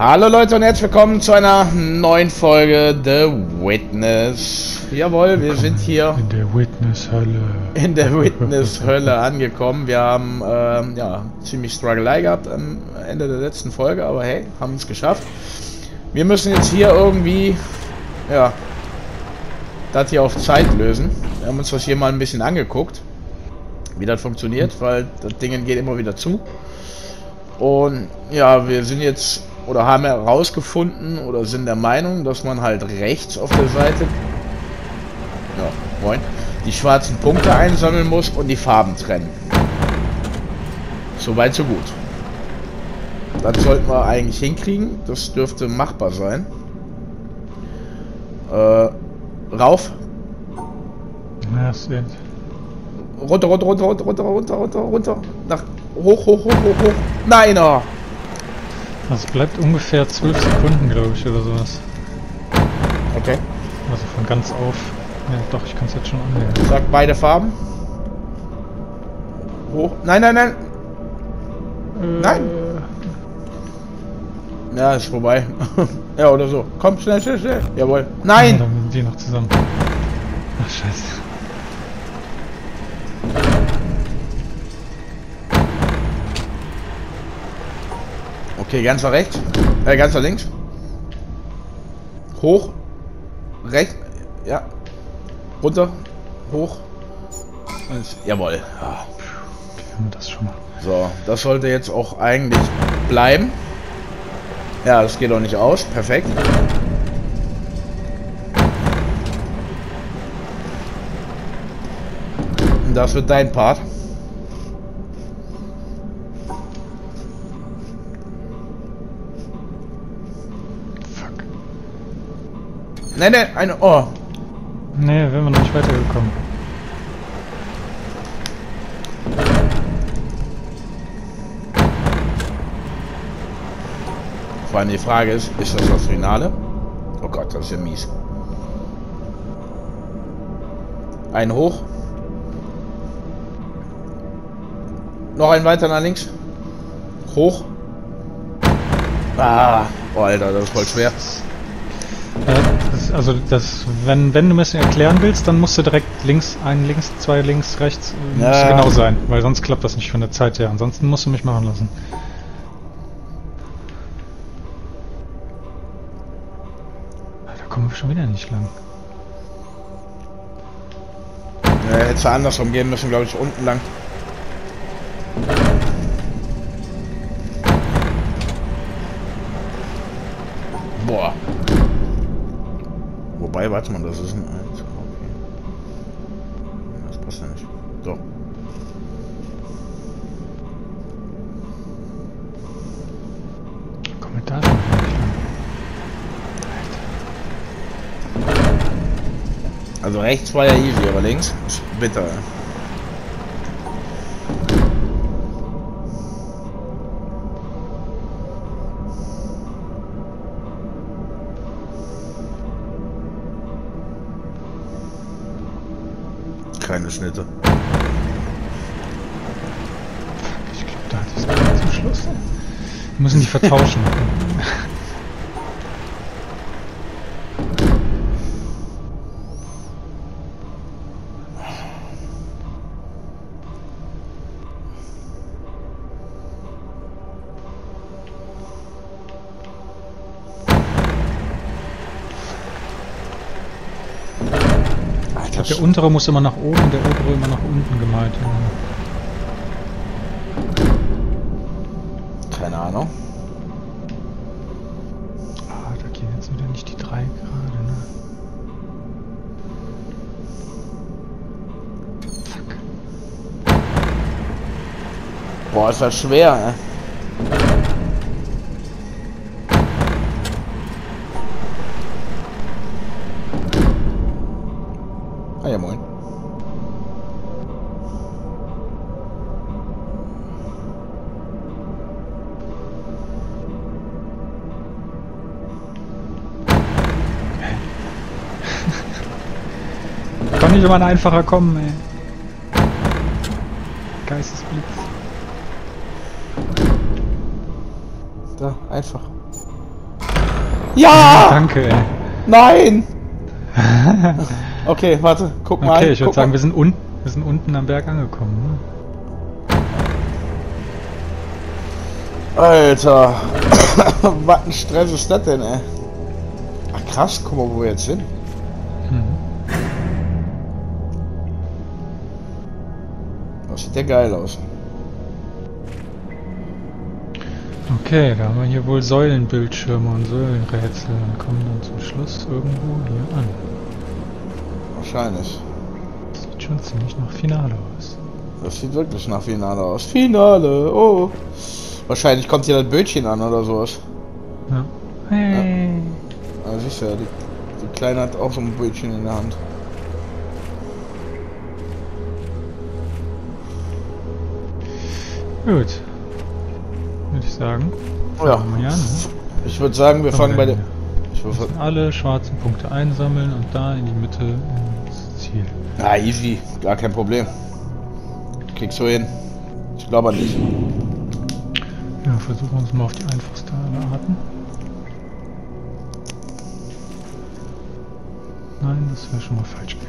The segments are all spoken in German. Hallo Leute und herzlich willkommen zu einer neuen Folge The Witness. Jawohl, wir sind hier in der Witness-Hölle. In der Witness-Hölle angekommen. Wir haben ziemlich Struggelei gehabt am Ende der letzten Folge, aber hey, haben es geschafft. Wir müssen jetzt hier irgendwie das hier auf Zeit lösen. Wir haben uns das hier mal ein bisschen angeguckt, wie das funktioniert, weil das Ding geht immer wieder zu. Und ja, wir sind jetzt oder haben herausgefunden oder sind der Meinung, dass man halt rechts auf der Seite die schwarzen Punkte einsammeln muss und die Farben trennen. Soweit so gut. Das sollten wir eigentlich hinkriegen. Das dürfte machbar sein. Rauf. Runter, runter, runter, runter, runter, runter, runter, runter. Nach hoch, hoch, hoch, hoch, hoch. Nein, oh. Das bleibt ungefähr 12 Sekunden, glaube ich, oder sowas. Okay. Also von ganz auf. Ja, doch, ich kann es jetzt schon annehmen. Sag beide Farben. Hoch. Nein, nein, nein. Nein. Ja, ist vorbei. Ja, oder so. Komm, schnell, schnell, schnell. Jawohl. Nein! Ja, dann sind die noch zusammen. Ach, scheiße. Okay, ganz nach rechts. Ganz nach links. Hoch. Rechts. Ja. Runter. Hoch. Jawohl. Ja. Das schon mal. So, das sollte jetzt auch eigentlich bleiben. Ja, das geht auch nicht aus. Perfekt. Und das wird dein Part. Nein, nein, eine Ohr. Nee, wenn wir nicht weitergekommen. Vor allem die Frage ist, ist das das Finale? Oh Gott, das ist ja mies. Ein hoch. Noch ein weiter nach links. Hoch. Ah, oh Alter, das ist voll schwer. Also das, wenn du mir das erklären willst, dann musst du direkt links, ein links, zwei links, rechts, muss genau sein, weil sonst klappt das nicht von der Zeit her. Ansonsten musst du mich machen lassen. Da kommen wir schon wieder nicht lang. Ja, hätte ja andersrum gehen müssen, glaube ich, unten lang. Boah. Wobei, warte mal, das ist ein 1. Okay. Das passt ja nicht. Doch. Kommentar. Also rechts war ja easy, aber links ist bitter. Keine Schnitte. Ich glaube, da hatte ich es zum Schluss. Wir müssen die vertauschen. Der untere muss immer nach oben, der obere immer nach unten gemalt werden. Keine Ahnung. Ah, da gehen jetzt wieder nicht die 3 gerade, ne? Fuck. Boah, ist das schwer, ne? Ja, moin. Kann nicht immer ein einfacher kommen, ey. Geistesblitz. Da, einfach. Ja! Danke, ey. Nein! Okay, warte, guck mal. Okay, ich würde sagen, wir sind unten am Berg angekommen. Ne? Alter, was ein Stress ist das denn, ey? Ach krass, guck mal, wo wir jetzt hin. Das sieht ja geil aus. Okay, da haben wir hier wohl Säulenbildschirme und Säulenrätsel und kommen dann zum Schluss irgendwo hier an. Wahrscheinlich. Das sieht schon ziemlich nach Finale aus. Das sieht wirklich nach Finale aus. Finale, oh. Wahrscheinlich kommt hier das Bötchen an oder sowas. Ja. Hey. Ja. Also siehst du ja, die Kleine hat auch so ein Bötchen in der Hand. Gut. Würde ich sagen. Ja. Ja, ne? Ich würde sagen, wir fangen bei der... alle schwarzen Punkte einsammeln und da in die Mitte ins Ziel. Na, easy. Gar kein Problem. Kriegst du hin. Ich glaube nicht. Ja, versuchen wir uns mal auf die einfachste aller Arten. Nein, das wäre schon mal falsch gewesen.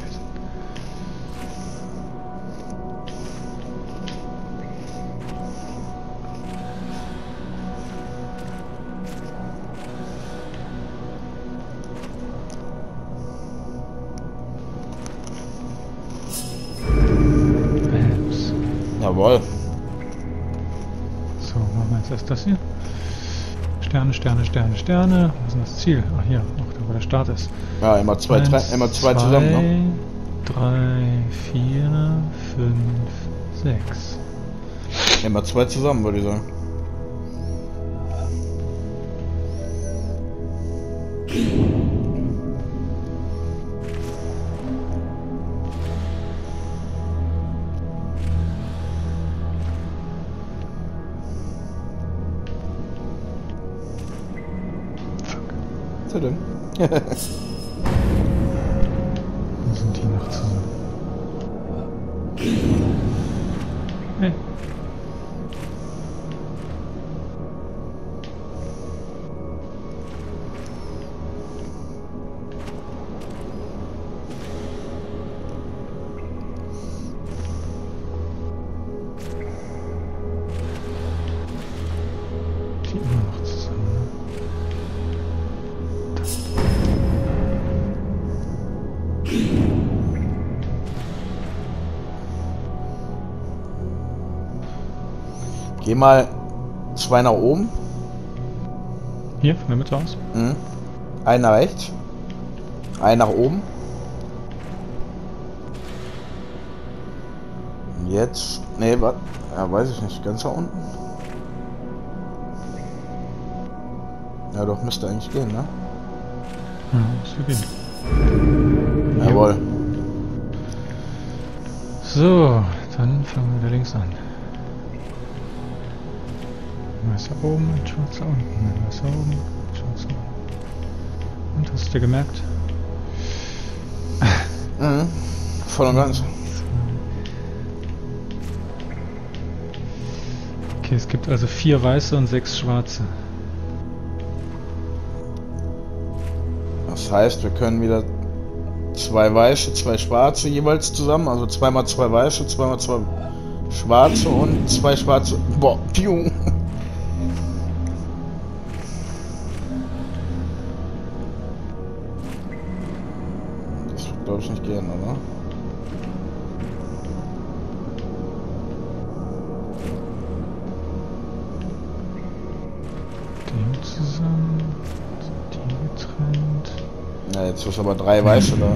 So, machen wir jetzt erst das hier. Sterne, Sterne, Sterne, Sterne. Was ist denn das Ziel? Ach hier, noch da, wo der Start ist. Ja, immer zwei, drei, zusammen, ne? 3, 4, 5, 6. Immer zwei zusammen, würde ich sagen. Denn? Wo sind die noch zusammen? Hey. Geh mal zwei nach oben. Hier, von der Mitte aus? Mhm. Einen nach rechts. Einen nach oben. Jetzt. Nee, was? Ja, weiß ich nicht. Ganz da unten. Ja doch, müsste eigentlich gehen, ne? Ja, müsste gehen. Jawohl. So, dann fangen wir links an. Weißer oben, schwarzer unten, weißer oben, schwarzer unten. Und hast du gemerkt? Mhm, voll und ganz. Okay, es gibt also 4 weiße und 6 schwarze. Das heißt, wir können wieder 2 weiße, 2 schwarze jeweils zusammen, also 2 mal 2 weiße, 2 mal 2 schwarze und 2 schwarze. Boah, piu! Glaube ich nicht gehen, oder? Den zusammen, die getrennt. Na, jetzt ist aber 3 weiße da.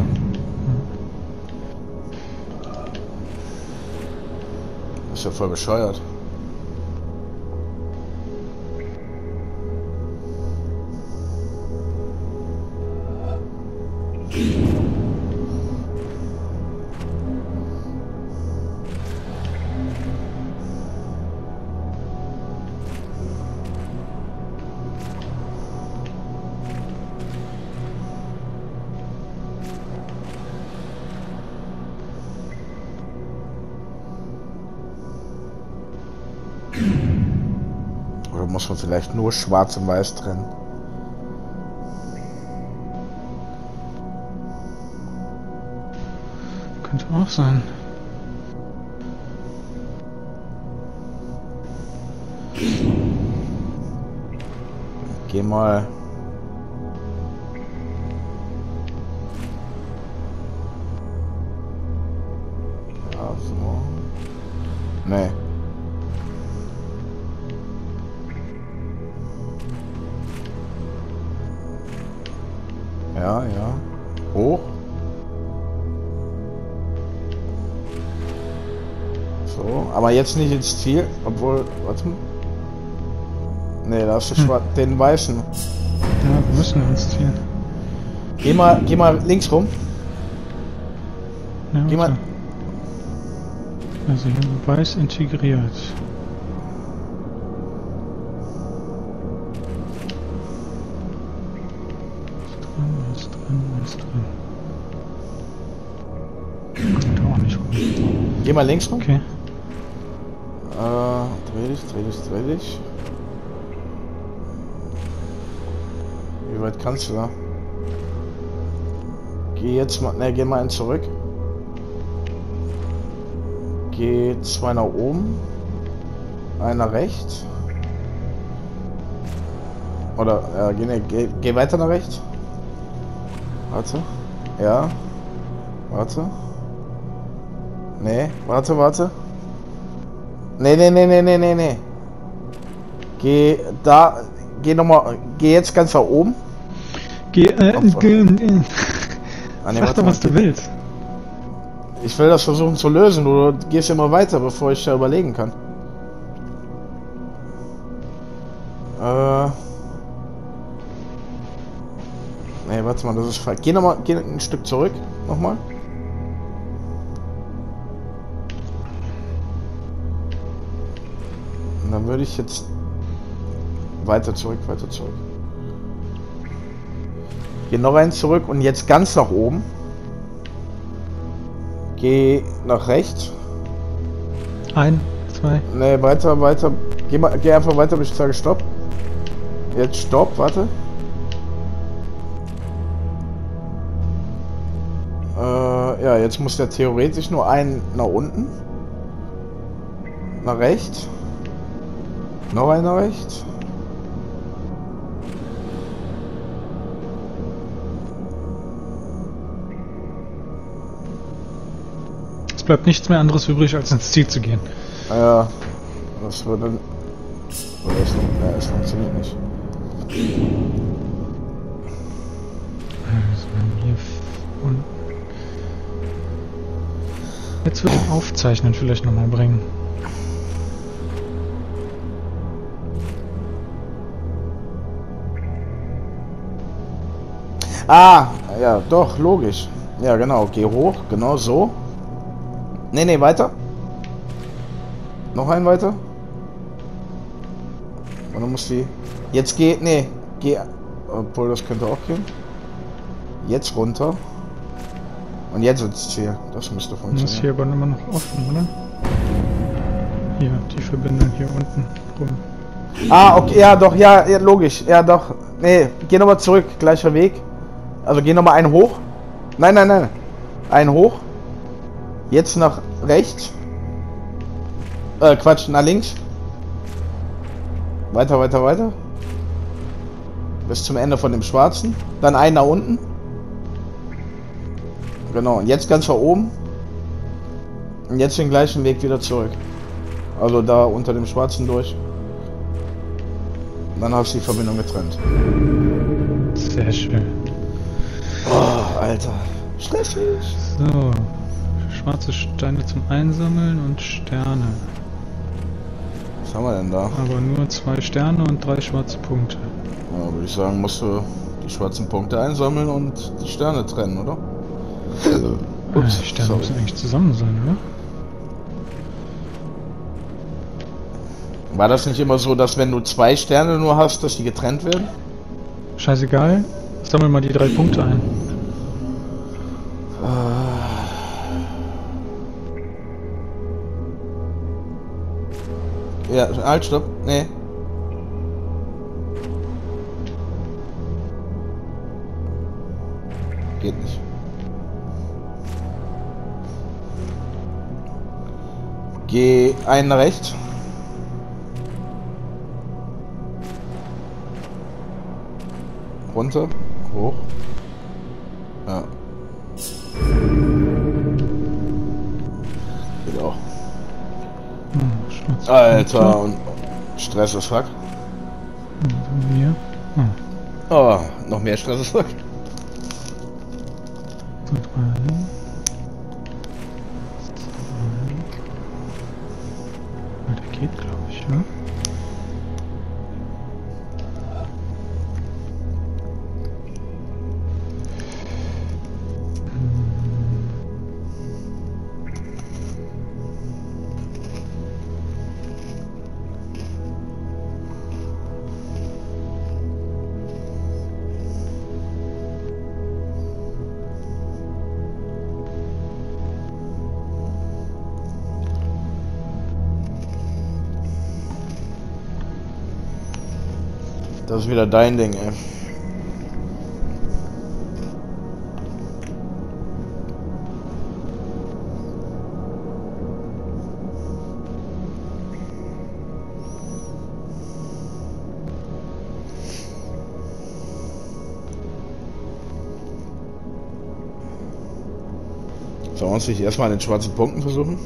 Das ist ja voll bescheuert. Muss man vielleicht nur schwarz und weiß trennen. Könnte auch sein. Geh mal. Nee. Ja, ja. Hoch. So, aber jetzt nicht ins Ziel, obwohl, warte mal. Nee, da ist den weißen. Ja, wir müssen ins Ziel. Geh mal links rum. Ja, okay. Geh mal. Also hier weiß integriert. Was drin? Kommt auch nicht rum. Geh mal links rum. Okay. Dreh dich. Wie weit kannst du da? Geh mal einen zurück. Geh zwei nach oben, einer rechts. Oder, geh weiter nach rechts. Warte. Ja. Warte. Nee, warte. Nee. Geh jetzt ganz nach oben. Sag doch, was du willst. Ich will das versuchen zu lösen, du gehst immer weiter, bevor ich da überlegen kann. Ne, warte mal, das ist falsch. Geh ein Stück zurück, nochmal. Und dann würde ich jetzt weiter zurück. Geh noch eins zurück und jetzt ganz nach oben. Geh nach rechts. Ein, zwei. Ne, weiter. Geh einfach weiter, bis ich sage Stopp. Jetzt Stopp, warte. Ja, jetzt muss der theoretisch nur einen nach unten. Nach rechts. Noch einen nach rechts. Bleibt nichts mehr anderes übrig, als ins Ziel zu gehen. Ja, das würde... Das funktioniert nicht. Jetzt würde ich Aufzeichnen vielleicht nochmal bringen. Ah, ja, doch, logisch. Ja, genau, geh hoch, genau so. Nee, weiter. Noch ein weiter. Und dann muss die... Jetzt geht... Nee, geh... Obwohl, das könnte auch gehen. Jetzt runter. Und jetzt ins Ziel. Das müsste funktionieren. Das ist hier aber immer noch offen, oder? Hier, die Verbindung hier unten rum. Ah, okay, ja, doch, ja, logisch. Ja, doch. Nee, geh nochmal zurück. Gleicher Weg. Also geh nochmal einen hoch. Nein. Einen hoch. Jetzt nach rechts. Quatsch, nach links. Weiter. Bis zum Ende von dem schwarzen. Dann einen nach unten. Genau, und jetzt ganz nach oben. Und jetzt den gleichen Weg wieder zurück. Also da unter dem schwarzen durch. Und dann hast du die Verbindung getrennt. Sehr schön. Oh, Alter. Stressig. So. Schwarze Steine zum Einsammeln und Sterne. Was haben wir denn da? Aber nur 2 Sterne und 3 schwarze Punkte. Ja, würde ich sagen, musst du die schwarzen Punkte einsammeln und die Sterne trennen, oder? Ups, die Sterne müssen eigentlich zusammen sein, oder? War das nicht immer so, dass wenn du 2 Sterne nur hast, dass die getrennt werden? Scheißegal, sammel mal die 3 Punkte ein. Ja, halt, stopp, nee. Geht nicht. Geh einen rechts. Runter. Hoch. Ja. Geht auch. Alter, und Stress ist fuck. Oh, noch mehr Stress ist fuck. Der geht, glaube ich, ja. Das ist wieder dein Ding, ey. Sollen wir uns nicht erstmal an den schwarzen Punkten versuchen?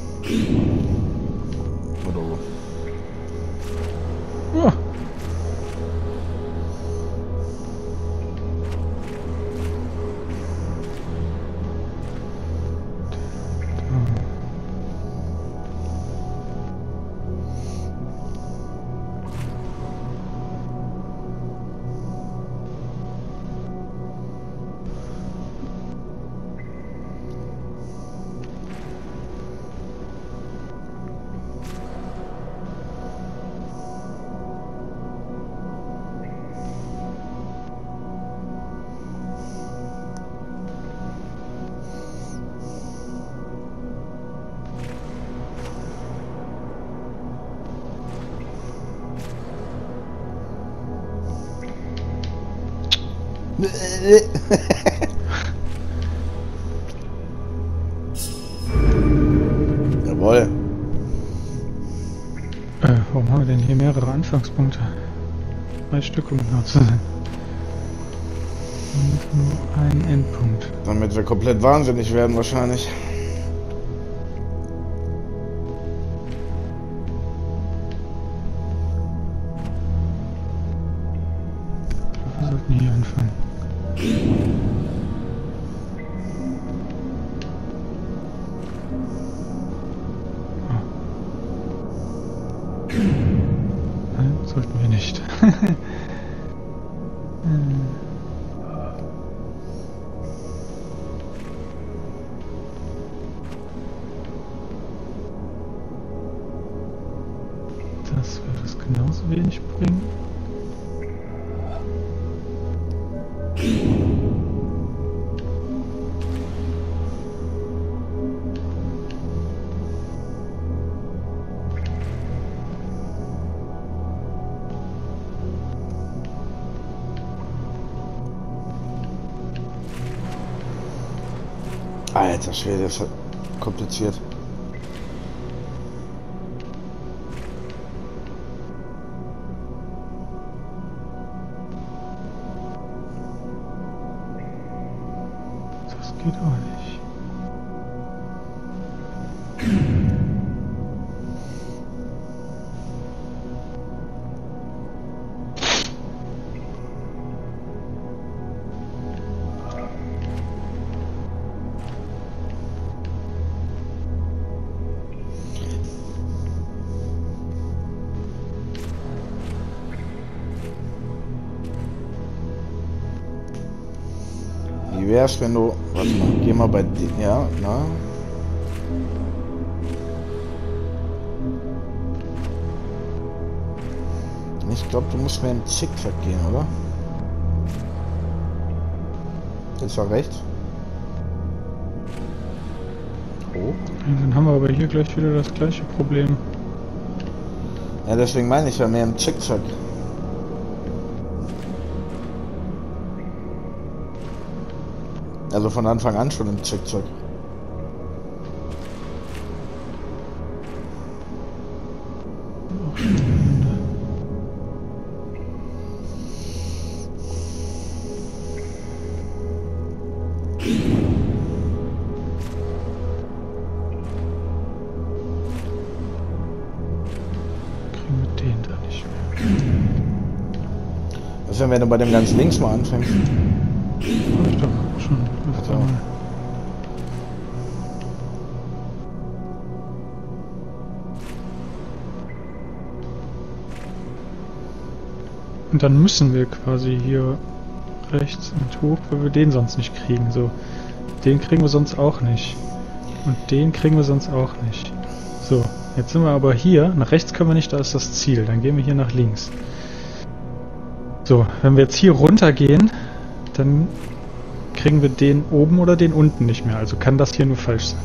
Jawohl. Warum haben wir denn hier mehrere Anfangspunkte? 3 Stück, um genau zu sein. Und nur ein Endpunkt. Damit wir komplett wahnsinnig werden wahrscheinlich. Wir sollten hier anfangen. Nein, sollten wir nicht. Das wird es genauso wenig bringen. Alter Schwede, das ist kompliziert. Das geht auch nicht. Wie wär's, wenn du... Warte mal, geh mal bei dir... Ja, na? Ich glaube, du musst mehr im Zickzack gehen, oder? Jetzt war rechts. Oh. Dann haben wir aber hier gleich wieder das gleiche Problem. Ja, deswegen meine ich ja mehr im Zickzack. Also von Anfang an schon im Zickzack. Wenn du bei dem ganz links mal anfängst. Ich doch schon. Also. Und dann müssen wir quasi hier rechts und hoch, weil wir den sonst nicht kriegen. So, den kriegen wir sonst auch nicht. Und den kriegen wir sonst auch nicht. So, jetzt sind wir aber hier. Nach rechts können wir nicht, da ist das Ziel. Dann gehen wir hier nach links. So, wenn wir jetzt hier runter gehen, dann kriegen wir den oben oder den unten nicht mehr. Also kann das hier nur falsch sein.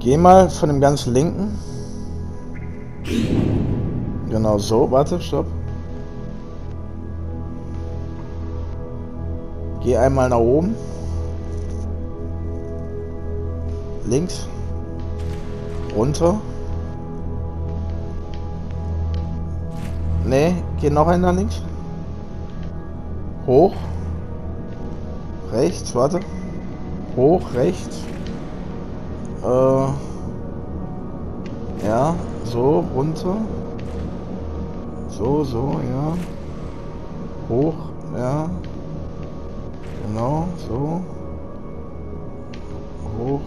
Geh mal von dem ganz linken. Genau so, warte, stopp. Geh einmal nach oben. Links. Runter. Ne, geh noch einer links. Hoch. Rechts, warte. Hoch, rechts. Ja, so, runter. So, so, ja. Hoch, ja. Genau, so. Hoch,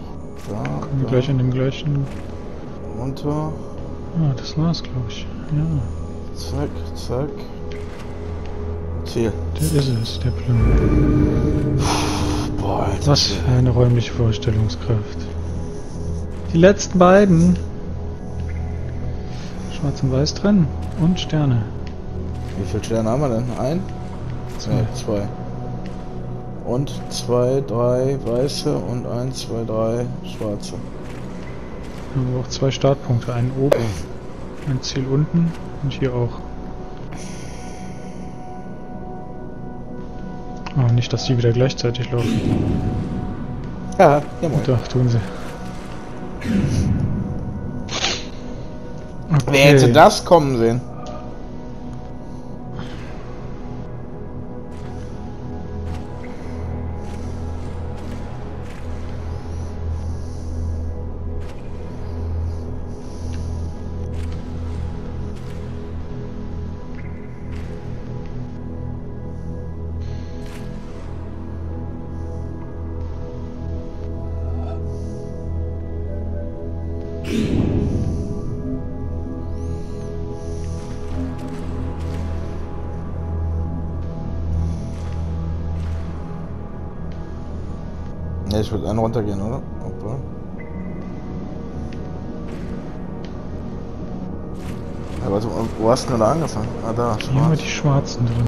da. Kommen wir gleich an dem gleichen. Runter. Ja, das war's, glaube ich. Ja. Zack, zack. Ziel. Der ist es, der Plan. Boah, Alter. Was für eine räumliche Vorstellungskraft. Die letzten beiden. Schwarz und Weiß drin. Und Sterne. Wie viele Sterne haben wir denn? Ein? Zwei. Nee, zwei. Und zwei, drei weiße und ein, zwei, drei schwarze. Dann haben wir auch zwei Startpunkte, einen oben, ein Ziel unten und hier auch. Oh, nicht, dass die wieder gleichzeitig laufen. Ja, jawohl. Doch, tun sie. Okay. Wer hätte das kommen sehen? Ich würde einen runtergehen, oder? Opa. Aber also, wo hast du denn da angefangen? Ah, da. Hier haben wir die schwarzen drin.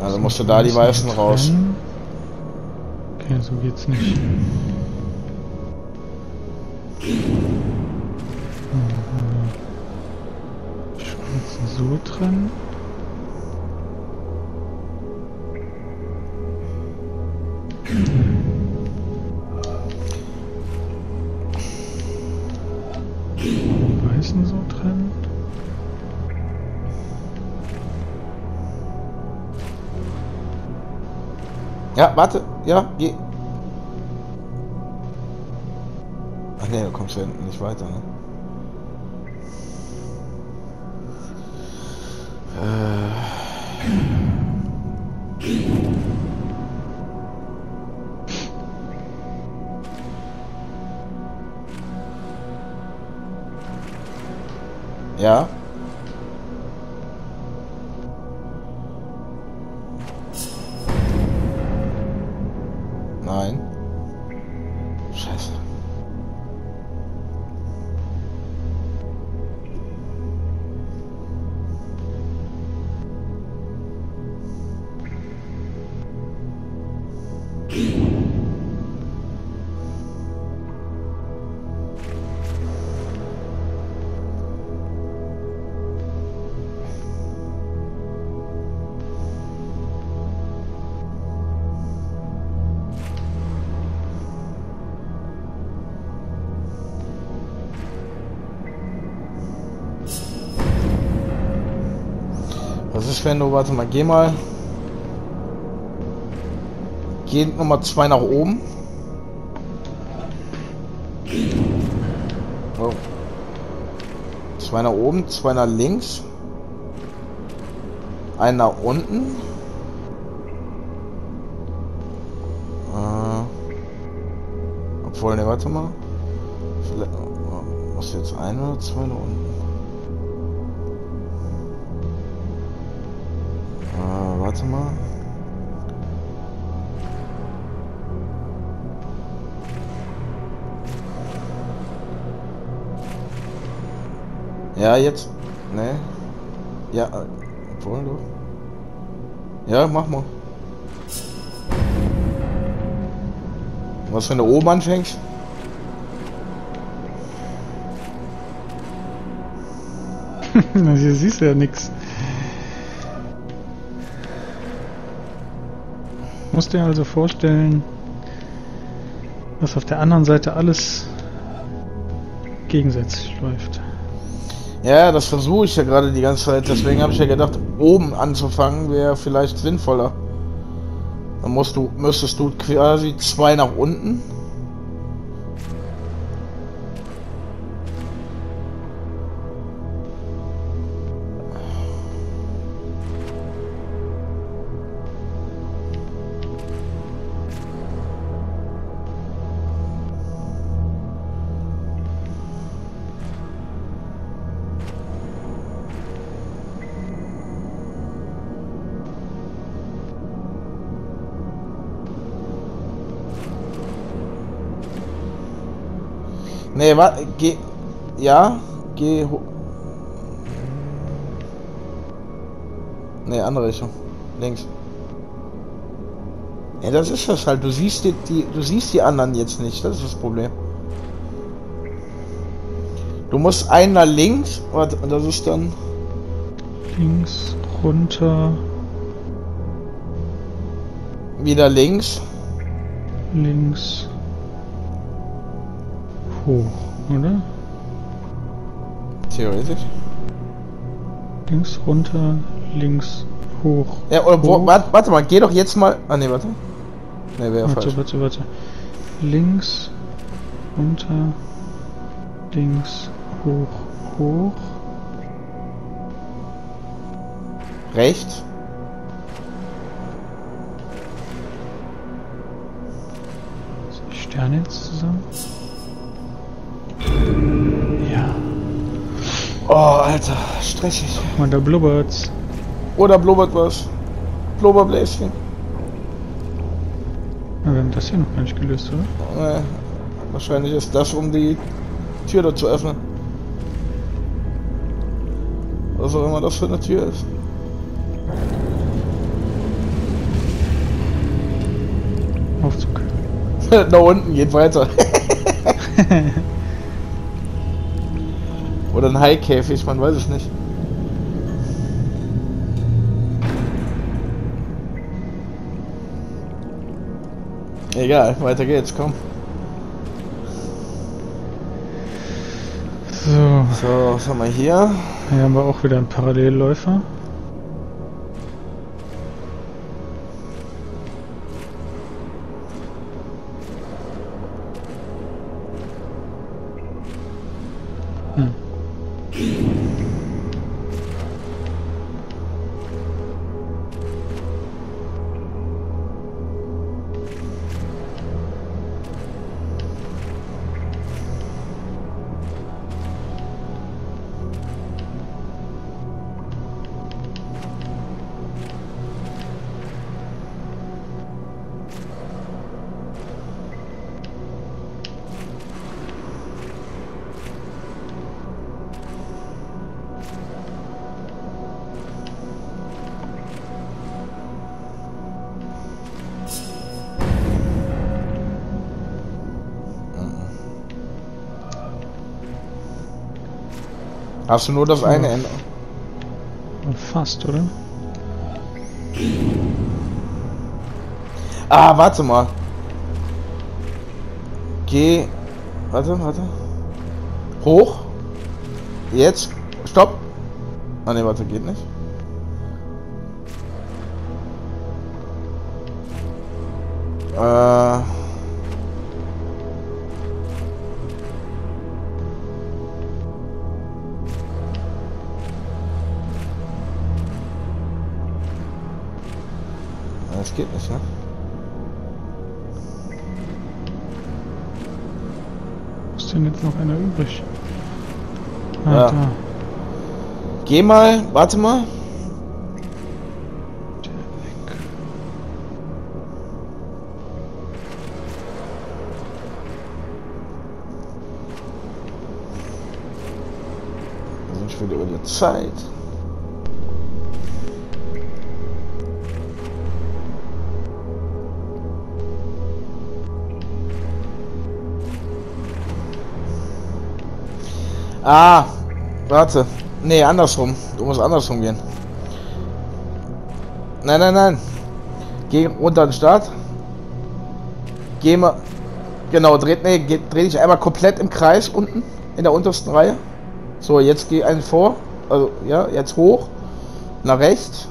Also musst du da die weißen raus. Okay, so geht's nicht. Die schwarzen so drin. So drin. Ja, warte. Ja, geh. Ach ne, du kommst ja hinten nicht weiter, ne? Ja. Nein. Scheiße. Das ist, wenn du, warte mal, geh mal. Geh nochmal 2 nach oben. Oh. 2 nach oben, 2 nach links. 1 nach unten. Obwohl, ne, warte mal. Vielleicht, muss jetzt 1 oder 2 nach unten. Warte mal. Ja, jetzt. Ne. Ja, obwohl du. Ja, mach mal. Was, wenn du oben anfängst? Hier siehst du ja nix. Ich muss dir also vorstellen, dass auf der anderen Seite alles gegensätzlich läuft. Ja, das versuche ich ja gerade die ganze Zeit. Deswegen habe ich ja gedacht, oben anzufangen wäre vielleicht sinnvoller. Dann müsstest du quasi 2 nach unten. Nee, warte, geh. Ja, geh hoch. Nee, andere Richtung. Links. Ja, das ist das halt. Du siehst die anderen jetzt nicht. Das ist das Problem. Du musst einen nach links. Warte, das ist dann. Links, runter. Wieder links. Links. Hoch, oder? Theoretisch. Links runter, links hoch. Ja, oder hoch. Warte mal, geh doch jetzt mal. Ah ne, warte. Ne, wäre falsch. Warte. Links runter, links hoch, hoch. Rechts. Sind die Sterne jetzt zusammen? Oh, Alter, stressig. Und da blubbert's. Oder blubbert was. Blubberbläschen. Na, wir haben das hier noch gar nicht gelöst, oder? Nee, wahrscheinlich ist das, um die Tür da zu öffnen. Was auch immer das für eine Tür ist. Aufzug. Da unten geht weiter. Oder ein Haikäfig, man weiß es nicht. Egal, weiter geht's, komm. So, was haben wir hier? Hier haben wir auch wieder einen Parallelläufer. Hast du nur das eine Ende? Fast, oder? Ah, warte mal. Geh. Warte. Hoch. Jetzt. Stopp. Ah ne, warte, geht nicht. Das geht nicht, ja? Ist denn jetzt noch einer übrig? Ah, ja. Da. Geh mal, warte mal. Ich will über die Zeit. Ah, warte. Nee, andersrum. Du musst andersrum gehen. Nein, nein, nein. Geh runter an den Start. Geh mal. Genau, dreh dich einmal komplett im Kreis unten. In der untersten Reihe. So, jetzt geh einen vor. Also, ja, jetzt hoch. Nach rechts.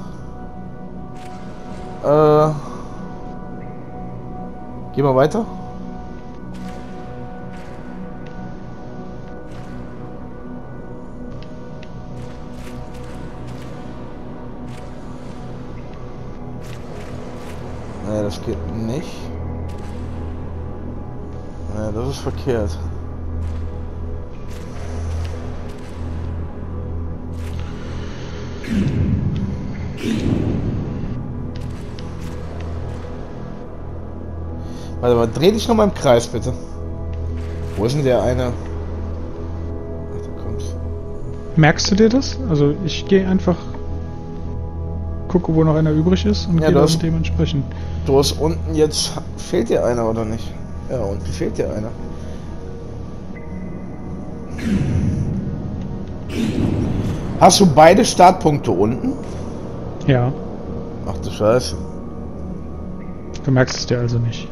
Geh mal weiter. Naja, das geht nicht. Naja, das ist verkehrt. Warte mal, dreh dich noch mal im Kreis, bitte. Wo ist denn der eine? Ach, da kommt's. Merkst du dir das? Also ich gehe einfach, gucke, wo noch einer übrig ist und ja, gehe dann dementsprechend. Du hast unten jetzt, fehlt dir einer oder nicht? Ja, unten fehlt dir einer. Hast du beide Startpunkte unten? Ja. Ach du Scheiße. Du merkst es dir also nicht.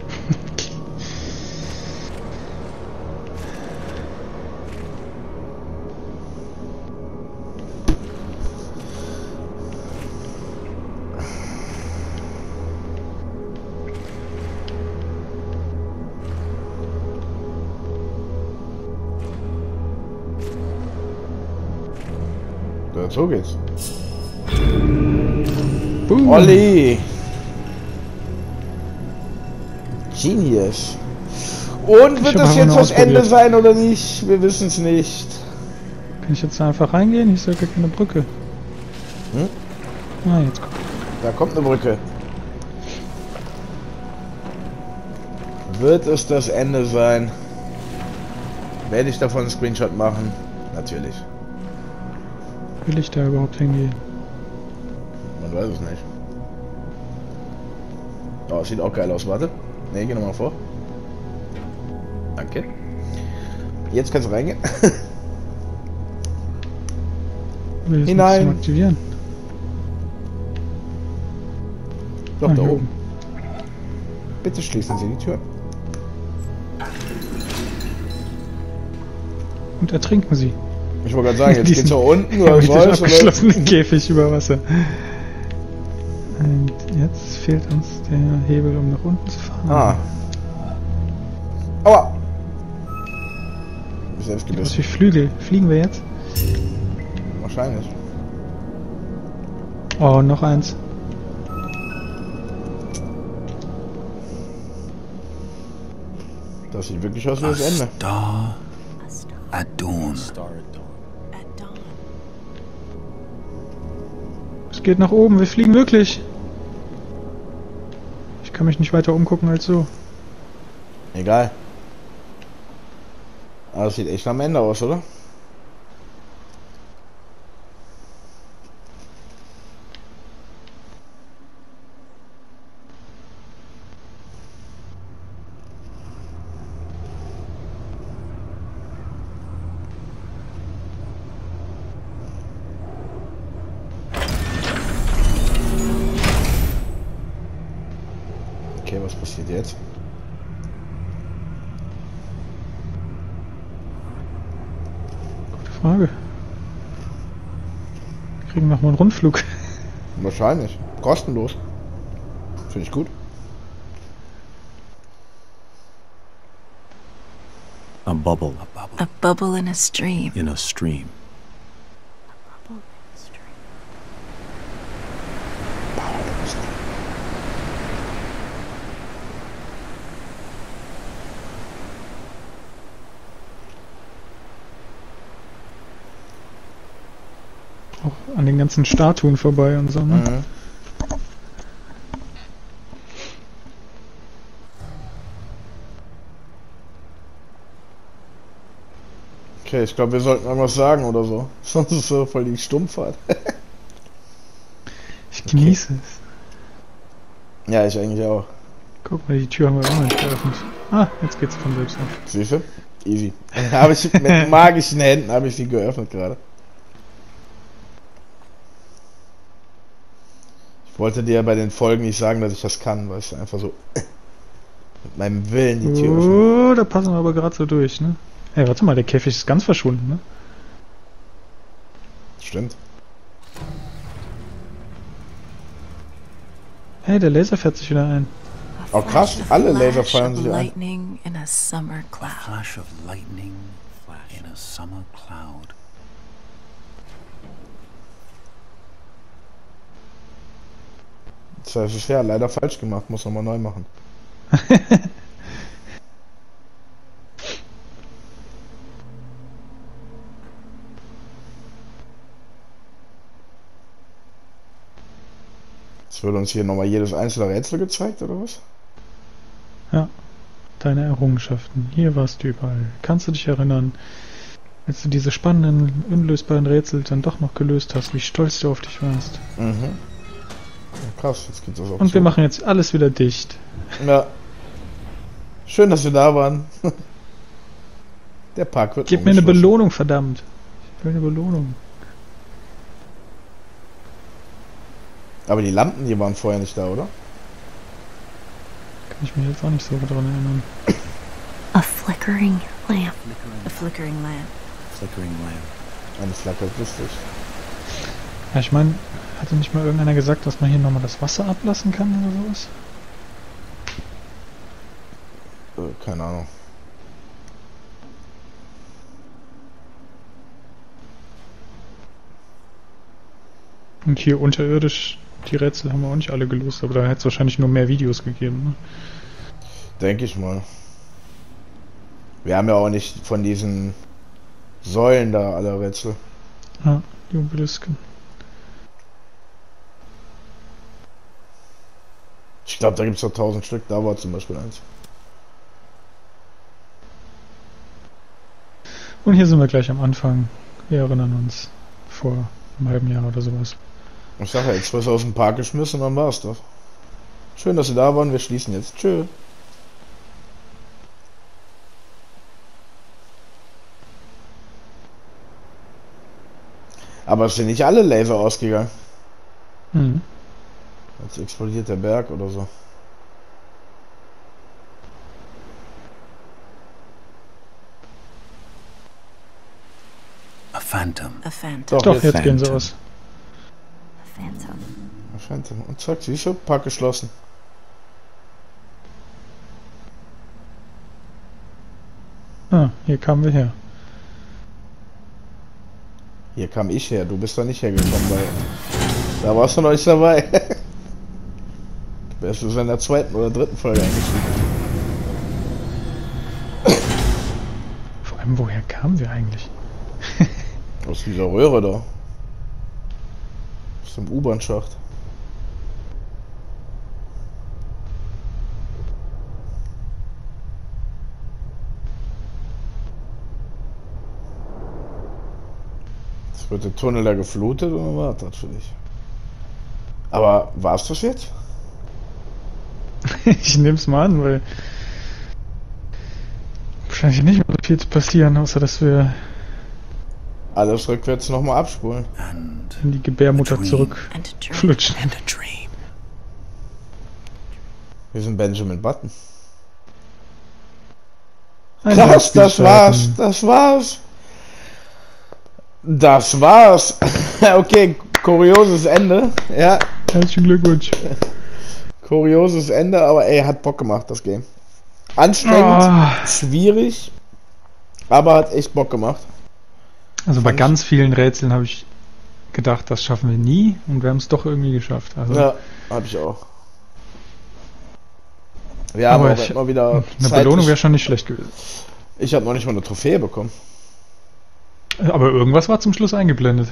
So geht's. Boom. Olli! Genius! Und wird das jetzt das Ende sein oder nicht? Wir wissen es nicht. Kann ich jetzt da einfach reingehen? Ich sehe gar keine Brücke. Hm? Na, jetzt kommt. Da kommt eine Brücke. Wird es das Ende sein? Werde ich davon einen Screenshot machen? Natürlich. Will ich da überhaupt hingehen? Man weiß es nicht. Oh, sieht auch geil aus, warte. Ne, geh nochmal vor. Danke. Jetzt kannst du reingehen. Will ich hinein. Zum aktivieren? Doch, nein, da oben. Bitte schließen Sie die Tür. Und ertrinken Sie. Ich wollte gerade sagen, jetzt geht's da unten oder so. Einen abgeschlossenen Käfig über Wasser. Und jetzt fehlt uns der Hebel, um nach unten zu fahren. Ah. Aua! Ich selbst gebissen. Was für Flügel? Fliegen wir jetzt? Wahrscheinlich. Oh, noch eins. Das sieht wirklich aus wie das Ende. Da. At dawn. Es geht nach oben, wir fliegen wirklich. Ich kann mich nicht weiter umgucken als so. Egal. Aber das sieht echt am Ende aus, oder? Was passiert jetzt? Gute Frage. Wir kriegen nochmal einen Rundflug. Wahrscheinlich. Kostenlos. Finde ich gut. A bubble. A bubble. A bubble in a stream. In a stream. A bubble in a stream. Bubble in a stream. Auch an den ganzen Statuen vorbei und so, ne? Mhm. Okay, ich glaube, wir sollten irgendwas sagen oder so. Sonst ist so voll die Stumpfheit. Ich genieße es. Ja, ich eigentlich auch. Guck mal, die Tür haben wir immer nicht geöffnet. Ah, jetzt geht's von selbst an. Siehst du? Easy. Habe ich mit magischen Händen habe ich die geöffnet gerade. Ich wollte dir bei den Folgen nicht sagen, dass ich das kann, weil ich einfach so mit meinem Willen die Tür öffne. Oh, da passen wir aber gerade so durch, ne? Ey, warte mal, der Käfig ist ganz verschwunden, ne? Stimmt. Hey, der Laser fährt sich wieder ein. Oh krass, alle Laser fallen sich ein. Das heißt, es wäre leider falsch gemacht, muss nochmal neu machen. Wird uns hier nochmal jedes einzelne Rätsel gezeigt, oder was? Ja. Deine Errungenschaften. Hier warst du überall. Kannst du dich erinnern, als du diese spannenden, unlösbaren Rätsel dann doch noch gelöst hast, wie stolz du auf dich warst? Mhm. Ja, krass, jetzt geht das auch. Und so. Wir machen jetzt alles wieder dicht. Ja. Schön, dass wir da waren. Der Park wird Gib mir eine Belohnung, verdammt. Ich will eine Belohnung. Aber die Lampen hier waren vorher nicht da, oder? Kann ich mich jetzt auch nicht so daran erinnern. A flickering lamp. A flickering lamp. Flickering lamp. Eine Flacke, lustig. Ja, ich meine, hatte nicht mal irgendeiner gesagt, dass man hier nochmal das Wasser ablassen kann oder sowas? Keine Ahnung. Und hier unterirdisch. Die Rätsel haben wir auch nicht alle gelöst, aber da hätte es wahrscheinlich nur mehr Videos gegeben. Ne? Denke ich mal. Wir haben ja auch nicht von diesen Säulen da alle Rätsel. Ja, die Obelisken. Ich glaube, da gibt es doch 1000 Stück, da war zum Beispiel eins. Und hier sind wir gleich am Anfang. Wir erinnern uns vor einem halben Jahr oder sowas. Ich sag ja, jetzt wirst du aus dem Park geschmissen und dann war's das. Schön, dass Sie da waren, wir schließen jetzt. Tschö. Aber es sind nicht alle Laser ausgegangen. Mhm. Jetzt explodiert der Berg oder so. A Phantom. A Phantom. Doch, jetzt gehen sie aus. Phantom. Phantom. Und zack, siehst du, Park geschlossen. Ah, hier kamen wir her. Hier kam ich her, du bist da nicht hergekommen, weil da warst du noch nicht dabei. Du wärst in der zweiten oder dritten Folge eingestiegen. Vor allem, woher kamen wir eigentlich? Aus dieser Röhre da. Zum U-Bahn-Schacht. Jetzt wird der Tunnel da geflutet und wartet für dich. Aber war's das jetzt? Ich nehm's mal an, weil wahrscheinlich nicht mehr viel zu passieren, außer dass wir alles rückwärts nochmal abspulen. In die Gebärmutter zurückflutschen. Wir sind Benjamin Button. Krass, das war's, das war's. Das war's. Okay, kurioses Ende. Ja. Herzlichen Glückwunsch. Kurioses Ende, aber ey, hat Bock gemacht, das Game. Anstrengend, schwierig. Aber hat echt Bock gemacht. Also bei ganz vielen Rätseln habe ich gedacht, das schaffen wir nie, und wir haben es doch irgendwie geschafft. Also ja, habe ich auch. Ja, aber ich, mal wieder eine Belohnung wäre schon nicht schlecht gewesen. Ich habe noch nicht mal eine Trophäe bekommen. Aber irgendwas war zum Schluss eingeblendet.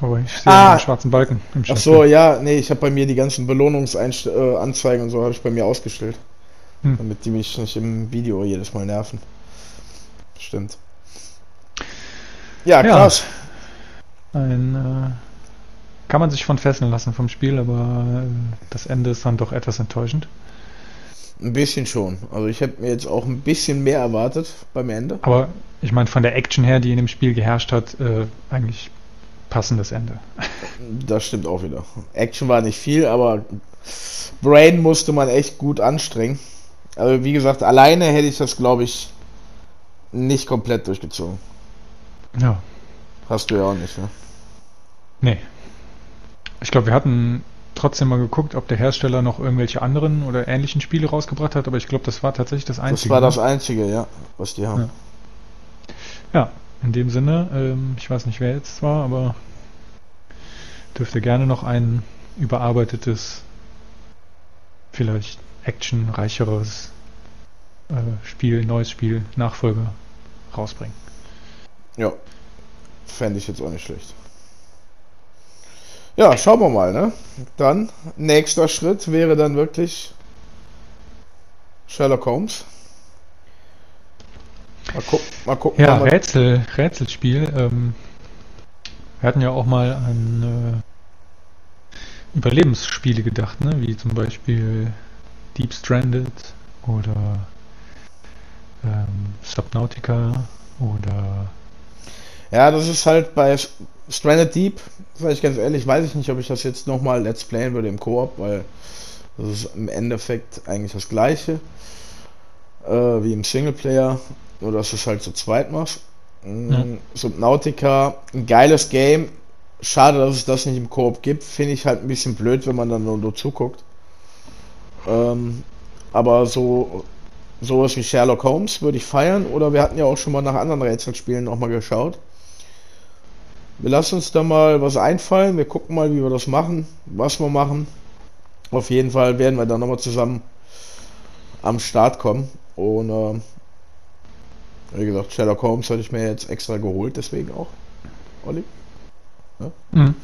Aber ich sehe einen schwarzen Balken im Chat. Ach so, ja, nee, ich habe bei mir die ganzen Belohnungsanzeigen und so habe ich bei mir ausgestellt. Damit die mich nicht im Video jedes Mal nerven. Stimmt. Ja, krass. Ja, kann man sich von fesseln lassen vom Spiel, aber das Ende ist dann doch etwas enttäuschend. Ein bisschen schon. Also ich habe mir jetzt auch ein bisschen mehr erwartet beim Ende. Aber ich meine, von der Action her, die in dem Spiel geherrscht hat, eigentlich passendes Ende. Das stimmt auch wieder. Action war nicht viel, aber Brain musste man echt gut anstrengen. Also wie gesagt, alleine hätte ich das, glaube ich, nicht komplett durchgezogen. Ja. Hast du ja auch nicht, ne? Nee. Ich glaube, wir hatten trotzdem mal geguckt, ob der Hersteller noch irgendwelche anderen oder ähnlichen Spiele rausgebracht hat, aber ich glaube, das war tatsächlich das Einzige. Das war das Einzige, ja, was die haben. Ja. In dem Sinne, ich weiß nicht, wer jetzt war, aber dürfte gerne noch ein überarbeitetes, vielleicht actionreicheres Spiel, neues Spiel, Nachfolger rausbringen. Ja, fände ich jetzt auch nicht schlecht. Ja, schauen wir mal, ne? Dann, nächster Schritt wäre dann wirklich Sherlock Holmes. Mal gucken. Ja, mal Rätselspiel. Wir hatten ja auch mal an Überlebensspiele gedacht, ne? Wie zum Beispiel Deep Stranded oder Subnautica oder... Ja, das ist halt bei Stranded Deep, sage ich ganz ehrlich, weiß ich nicht, ob ich das jetzt nochmal Let's Playen würde im Koop, weil das ist im Endeffekt eigentlich das gleiche wie im Singleplayer. Nur, dass du es halt zu zweit machst. Ja. Subnautica, ein geiles Game. Schade, dass es das nicht im Koop gibt. Finde ich halt ein bisschen blöd, wenn man dann nur zuguckt. Aber so ist wie Sherlock Holmes, würde ich feiern. Oder wir hatten ja auch schon mal nach anderen Rätselspielen nochmal geschaut. Wir lassen uns da mal was einfallen. Wir gucken mal, wie wir das machen, was wir machen. Auf jeden Fall werden wir dann nochmal zusammen am Start kommen. Und wie gesagt, Sherlock Holmes hatte ich mir jetzt extra geholt, deswegen auch. Olli? Ja? Mhm.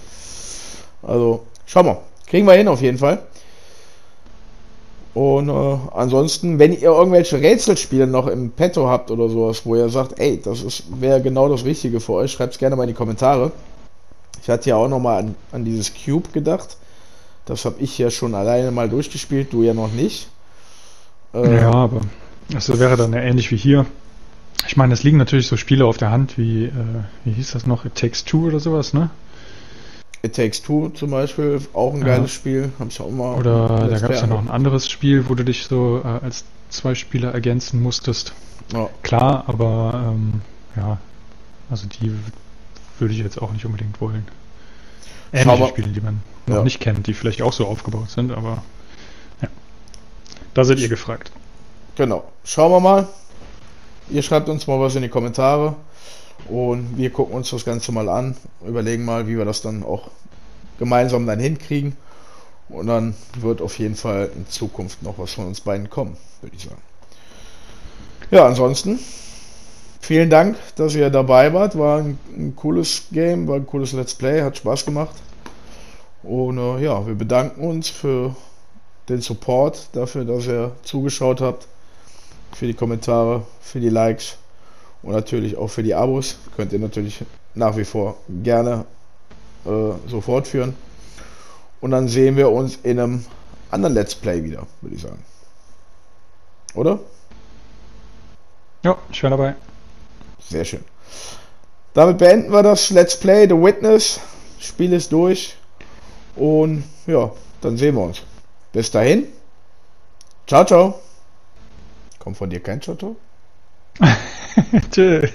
Also, schauen wir. Kriegen wir hin auf jeden Fall. Und ansonsten, wenn ihr irgendwelche Rätselspiele noch im Petto habt oder sowas, wo ihr sagt, ey, das wäre genau das Richtige für euch, schreibt es gerne mal in die Kommentare. Ich hatte ja auch nochmal an dieses Cube gedacht. Das habe ich ja schon alleine mal durchgespielt, du ja noch nicht. Ja, aber das wäre dann ja ähnlich wie hier. Ich meine, es liegen natürlich so Spiele auf der Hand wie, wie hieß das noch, It Takes Two oder sowas, ne? It Takes Two zum Beispiel, auch ein geiles Spiel, hab ich auch mal. Oder da gab es ja noch ein anderes Spiel, wo du dich so als zwei Spieler ergänzen musstest. Ja. Klar, aber ja, also die würde ich jetzt auch nicht unbedingt wollen. Ähnliche Spiele, die man noch nicht kennt, die vielleicht auch so aufgebaut sind, aber ja. Da seid ihr gefragt. Genau, schauen wir mal. Ihr schreibt uns mal was in die Kommentare und wir gucken uns das Ganze mal an, überlegen mal, wie wir das dann auch gemeinsam dann hinkriegen, und dann wird auf jeden Fall in Zukunft noch was von uns beiden kommen, würde ich sagen. Ja, ansonsten vielen Dank, dass ihr dabei wart, war ein cooles Game, war ein cooles Let's Play, hat Spaß gemacht, und ja, wir bedanken uns für den Support, dafür, dass ihr zugeschaut habt, für die Kommentare, für die Likes und natürlich auch für die Abos. Könnt ihr natürlich nach wie vor gerne so fortführen. Und dann sehen wir uns in einem anderen Let's Play wieder, würde ich sagen. Oder? Ja, ich wäre dabei. Sehr schön. Damit beenden wir das Let's Play, The Witness. Das Spiel ist durch. Und ja, dann sehen wir uns. Bis dahin. Ciao, ciao. Kommt von dir kein Schotto? Tschö.